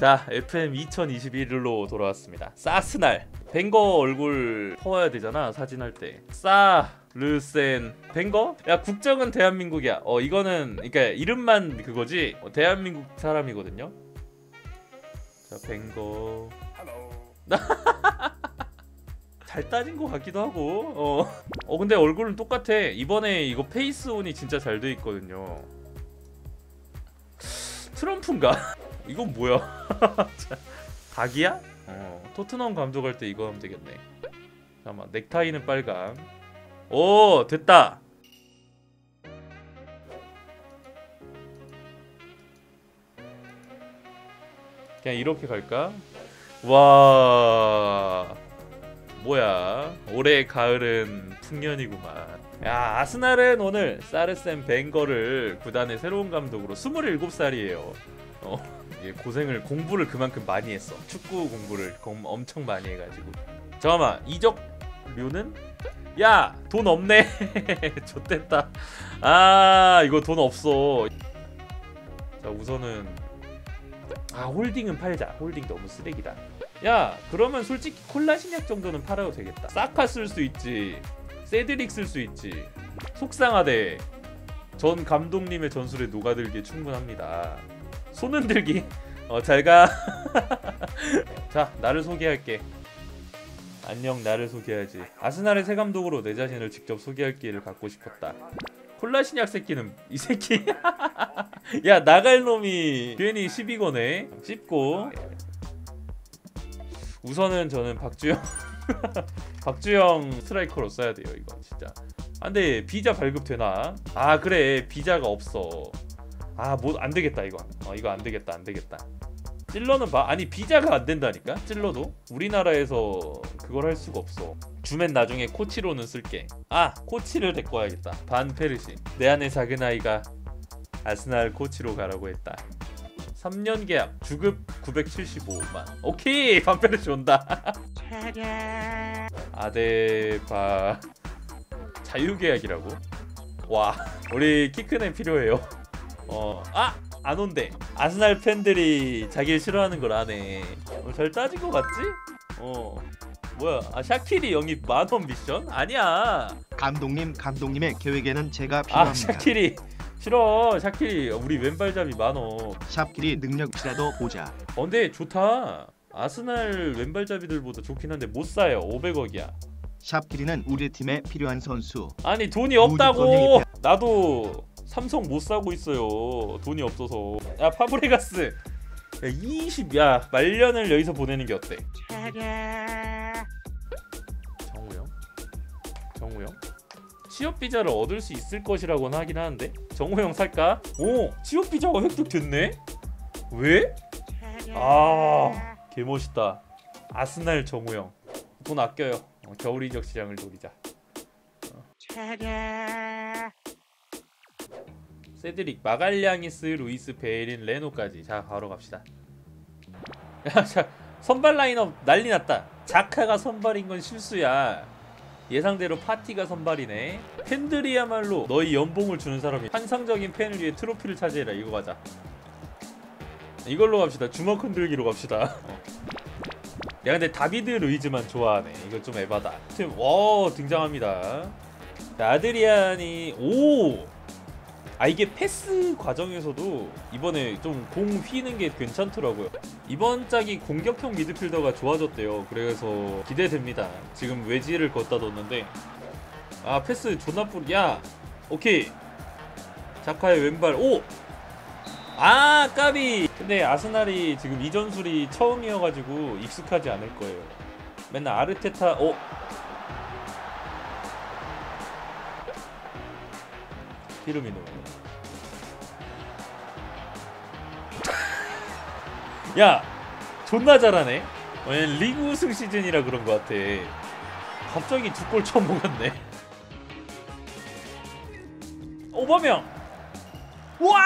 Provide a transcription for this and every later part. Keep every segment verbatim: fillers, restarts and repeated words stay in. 자, 에프엠 이천이십일로 돌아왔습니다. 사스날. 벵거 얼굴 퍼와야 되잖아, 사진할 때. 싸 르센 벵거? 야, 국적은 대한민국이야. 어, 이거는 그러니까 이름만 그거지. 어, 대한민국 사람이거든요. 자, 벵거. 잘 따진 것 같기도 하고. 어. 어, 근데 얼굴은 똑같아. 이번에 이거 페이스온이 진짜 잘 돼 있거든요. 트럼프인가? 이건 뭐야? 닭이야? 어, 토트넘 감독할 때 이거 하면 되겠네. 잠깐만, 넥타이는 빨강. 오, 됐다. 그냥 이렇게 갈까? 와, 뭐야, 올해 가을은 풍년이구만. 야, 아스날은 오늘 아르센 벵거를 구단의 새로운 감독으로 스물일곱 살이에요 어, 이게 고생을, 공부를 그만큼 많이 했어. 축구 공부를 엄청 많이 해가지고. 잠깐만, 이적료는? 야, 돈 없네. 좆됐다. 아, 이거 돈 없어. 자, 우선은 아, 홀딩은 팔자. 홀딩 너무 쓰레기다. 야, 그러면 솔직히 콜라 신약 정도는 팔아도 되겠다. 사카 쓸 수 있지, 세드릭 쓸 수 있지. 속상하대. 전 감독님의 전술에 녹아들기에 충분합니다. 손 흔들기. 어, 잘가. 자, 나를 소개할게. 안녕, 나를 소개하지. 아스날의 새 감독으로 내 자신을 직접 소개할 기회를 갖고 싶었다. 콜라 신약 새끼는 이 새끼. 야, 나갈 놈이 괜히 시비 거네. 씹고. 우선은 저는 박주영. 박주영 스트라이커로 써야 돼요, 이거 진짜. 아, 근데 비자 발급 되나? 아, 그래, 비자가 없어. 아, 뭐 안 되겠다 이거. 어, 이거 안 되겠다, 안 되겠다. 찔러는 봐. 아니, 비자가 안 된다니까. 찔러도 우리나라에서 그걸 할 수가 없어. 주면 나중에 코치로는 쓸게. 아, 코치를 데리고 와야겠다. 반 페르시. 내 안의 작은 아이가 아스날 코치로 가라고 했다. 삼 년 계약, 주급 구백칠십오만. 오케이, 반 페르시 온다. 아데바 자유계약이라고? 와, 우리 키크는 필요해요. 어, 아! 안 온대. 아스날 팬들이 자기를 싫어하는 걸 아네. 어, 잘 따진 것 같지? 어, 뭐야. 아, 샤키리 영입 만원 미션? 아니야. 감독님, 감독님의 계획에는 제가 필요합니다. 아, 샤키리 싫어. 샤키리 우리 왼발잡이 만원. 샤키리 능력치라도 보자. 어, 근데 좋다. 아스날 왼발잡이들보다 좋긴 한데 못 사요. 오백억이야. 샤키리는 우리 팀에 필요한 선수. 아니, 돈이 없다고. 나도 삼성 못 사고 있어요. 돈이 없어서. 야, 파브레가스. 야, 이십. 야, 말년을 여기서 보내는 게 어때? 정우영? 정우영? 취업 비자를 얻을 수 있을 것이라고는 하긴 하는데. 정우영 살까? 오, 취업 비자가 획득됐네? 왜? 아, 개멋있다. 아스날 정우영. 돈 아껴요. 어, 겨울 이적 시장을 노리자. 어. 세드릭, 마갈량이스, 루이스, 베일인, 레노까지. 자, 바로 갑시다. 야, 자, 선발 라인업 난리 났다. 자카가 선발인 건 실수야. 예상대로 파티가 선발이네. 팬들이야말로 너희 연봉을 주는 사람이. 환상적인 팬을 위해 트로피를 차지해라. 이거 가자. 이걸로 갑시다. 주먹 흔들기로 갑시다. 야, 근데 다비드 루이즈만 좋아하네. 이거 좀 에바다. 하여튼, 와, 등장합니다. 자, 아드리안이. 오! 아, 이게 패스 과정에서도 이번에 좀 공 휘는 게 괜찮더라고요. 이번 짝이 공격형 미드필더가 좋아졌대요. 그래서 기대됩니다. 지금 외지를 걷다 뒀는데. 아, 패스 존나 뿌리. 야, 오케이. 자카의 왼발. 오! 아, 까비. 근데 아스날이 지금 이 전술이 처음이어가지고 익숙하지 않을 거예요. 맨날 아르테타. 오! 피르미노. 야, 존나 잘하네. 어, 리그 우승 시즌이라 그런 것 같아. 갑자기 두 골 처음 먹었네. 오바메양. 와!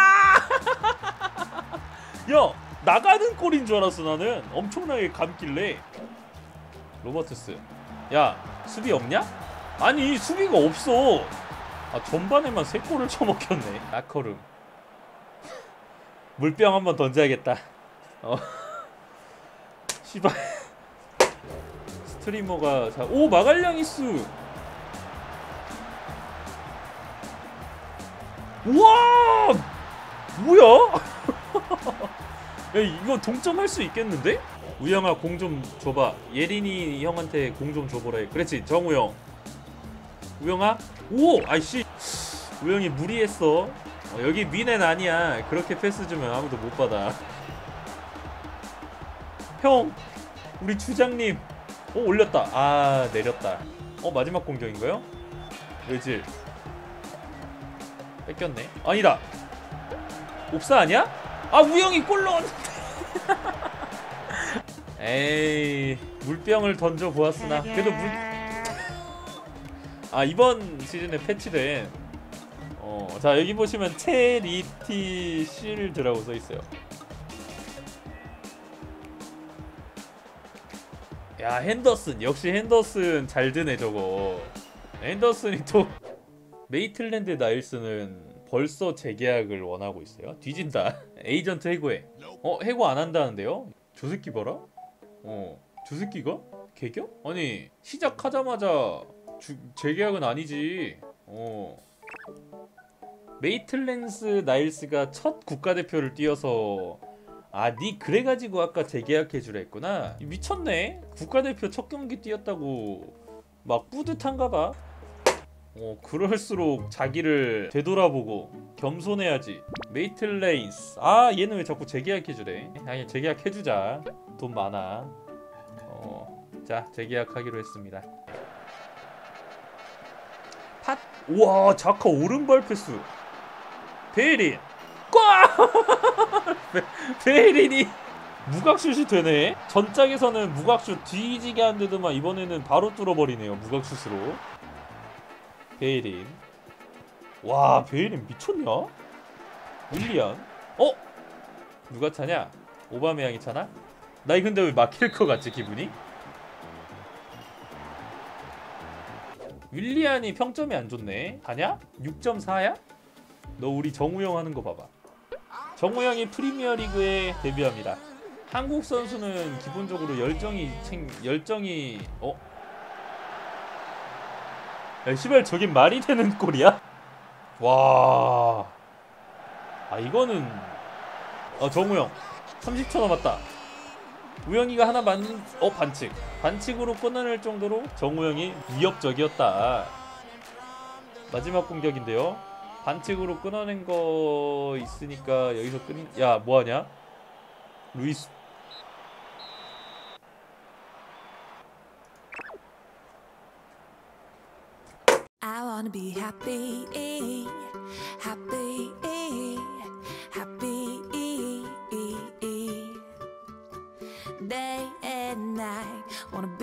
야, 나가는 골인 줄 알았어 나는. 엄청나게 감길래. 로버트스. 야, 수비 없냐? 아니, 수비가 없어. 아, 전반에만 세 골을 쳐먹혔네. 라커룸. 물병 한번 던져야겠다. 어. 씨발. 스트리머가 자, 오 마갈량 이수. 우와! 뭐야? 야, 이거 동점할 수 있겠는데? 우영아 공 좀 줘봐. 예린이 형한테 공 좀 줘보라 해. 그렇지, 정우영. 우영아? 오! 아이씨! 우영이 무리했어. 어, 여기 미넨 아니야. 그렇게 패스 주면 아무도 못 받아. 형! 우리 주장님! 어, 올렸다. 아, 내렸다. 어, 마지막 공격인가요? 외질. 뺏겼네. 아니다. 옵사 아니야? 아, 우영이 골 넣었는데. 에이, 물병을 던져 보았으나 그래도 물. 아, 이번 시즌에 패치된 어, 자 여기 보시면 체리티 실드라고 써 있어요. 야, 핸더슨 역시 핸더슨 잘 드네 저거. 핸더슨이 또. 메이틀랜드 나일스는 벌써 재계약을 원하고 있어요. 뒤진다. 에이전트 해고해. 어? 해고 안 한다는데요? 저 새끼 봐라? 어, 저 새끼가? 개격? 아니, 시작하자마자 주, 재계약은 아니지. 어. 메이틀랜드 나일스가 첫 국가대표를 뛰어서 아, 니 그래가지고 아까 재계약해주라 했구나. 미쳤네. 국가대표 첫 경기 뛰었다고 막 뿌듯한가 봐. 어, 그럴수록 자기를 되돌아보고 겸손해야지. 메이틀레인스. 아, 얘는 왜 자꾸 재계약해주래? 아니, 재계약해주자. 돈 많아. 어, 자, 재계약하기로 했습니다. 팟! 우와, 자카 오른발 패스. 베일인. 꽝! 베일인이 무각슛이 되네. 전작에서는 무각슛 뒤지게 한데도만 이번에는 바로 뚫어버리네요. 무각슛으로. 베일인. 와, 베일인 미쳤냐? 윌리안. 어? 누가 차냐? 오바메양이 차나? 나 근데 왜 막힐 것 같지 기분이? 윌리안이 평점이 안 좋네. 가냐? 육 점 사야? 너 우리 정우영 하는 거 봐봐. 정우영이 프리미어리그에 데뷔합니다. 한국 선수는 기본적으로 열정이 챙... 열정이... 어? 야, 씨발, 저게 말이 되는 꼴이야? 와... 아, 이거는... 어, 정우영 삼십 초 남았다. 우영이가 하나 맞는... 만... 어, 반칙. 반칙으로 끊어낼 정도로 정우영이 위협적이었다. 마지막 공격인데요. 반칙으로 끊어낸 거... 있으니까 여기서 끊... 야, 뭐하냐? 루이스... Be happy, happy, happy. Day and night.